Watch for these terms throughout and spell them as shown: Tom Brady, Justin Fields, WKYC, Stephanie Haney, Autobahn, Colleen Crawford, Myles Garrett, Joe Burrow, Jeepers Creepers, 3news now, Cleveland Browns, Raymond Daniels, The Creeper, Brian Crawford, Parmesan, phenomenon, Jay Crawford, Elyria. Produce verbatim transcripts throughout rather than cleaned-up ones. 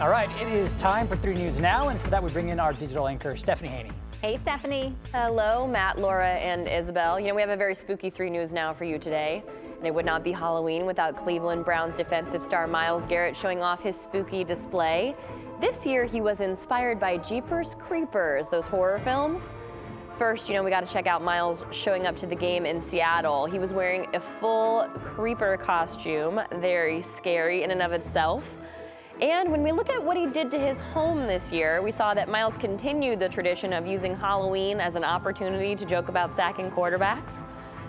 All right, it is time for three News Now, and for that we bring in our digital anchor, Stephanie Haney. Hey, Stephanie. Hello, Matt, Laura, and Isabel. You know, we have a very spooky three News Now for you today. And it would not be Halloween without Cleveland Browns defensive star Myles Garrett showing off his spooky display. This year, he was inspired by Jeepers Creepers, those horror films. First, you know, we got to check out Myles showing up to the game in Seattle. He was wearing a full creeper costume, very scary in and of itself. And when we look at what he did to his home this year, we saw that Myles continued the tradition of using Halloween as an opportunity to joke about sacking quarterbacks.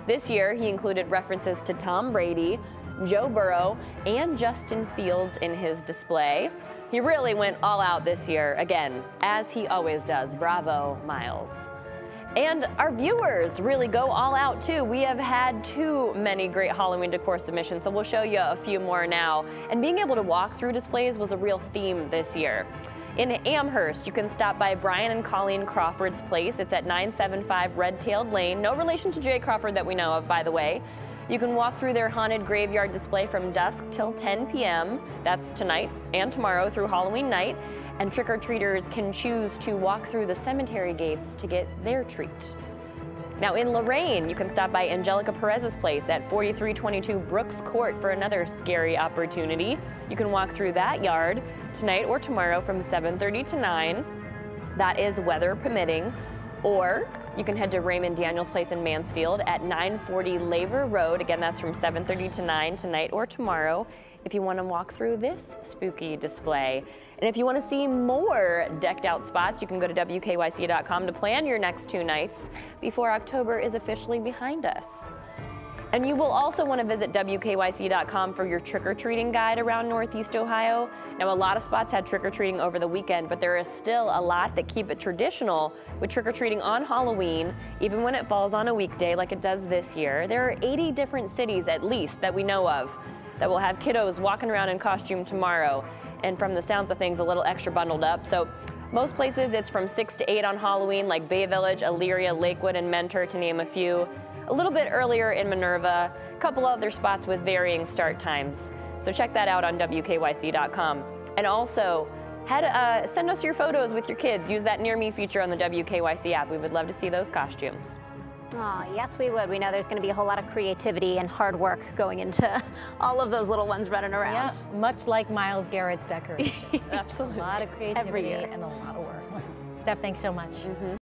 This year, he included references to Tom Brady, Joe Burrow, and Justin Fields in his display. He really went all out this year, again, as he always does. Bravo, Myles. And our viewers really go all out, too. We have had too many great Halloween decor submissions, so we'll show you a few more now. And being able to walk through displays was a real theme this year. In Amherst, you can stop by Brian and Colleen Crawford's place. It's at nine seventy-five Red-Tailed Lane. No relation to Jay Crawford that we know of, by the way. You can walk through their haunted graveyard display from dusk till ten p m That's tonight and tomorrow through Halloween night. And trick-or-treaters can choose to walk through the cemetery gates to get their treat. Now in Lorraine, you can stop by Angelica Perez's place at forty-three twenty-two Brooks Court for another scary opportunity. You can walk through that yard tonight or tomorrow from seven thirty to nine. That is weather permitting. Or you can head to Raymond Daniels Place in Mansfield at nine forty Laver Road. Again, that's from seven thirty to nine tonight or tomorrow if you want to walk through this spooky display. And if you want to see more decked out spots, you can go to W K Y C dot com to plan your next two nights before October is officially behind us. And you will also want to visit W K Y C dot com for your trick-or-treating guide around Northeast Ohio. Now, a lot of spots had trick-or-treating over the weekend, but there is still a lot that keep it traditional with trick-or-treating on Halloween, even when it falls on a weekday like it does this year. There are eighty different cities, at least, that we know of that will have kiddos walking around in costume tomorrow. And from the sounds of things, a little extra bundled up. So most places it's from six to eight on Halloween, like Bay Village, Elyria, Lakewood, and Mentor, to name a few. A little bit earlier in Minerva, a couple other spots with varying start times. So check that out on W K Y C dot com. And also, head, uh, send us your photos with your kids. Use that Near Me feature on the W K Y C app. We would love to see those costumes. Oh, yes, we would. We know there's going to be a whole lot of creativity and hard work going into all of those little ones running around. Yeah, much like Myles Garrett's decoration. Absolutely. A lot of creativity and a lot of work. Steph, thanks so much. Mm-hmm.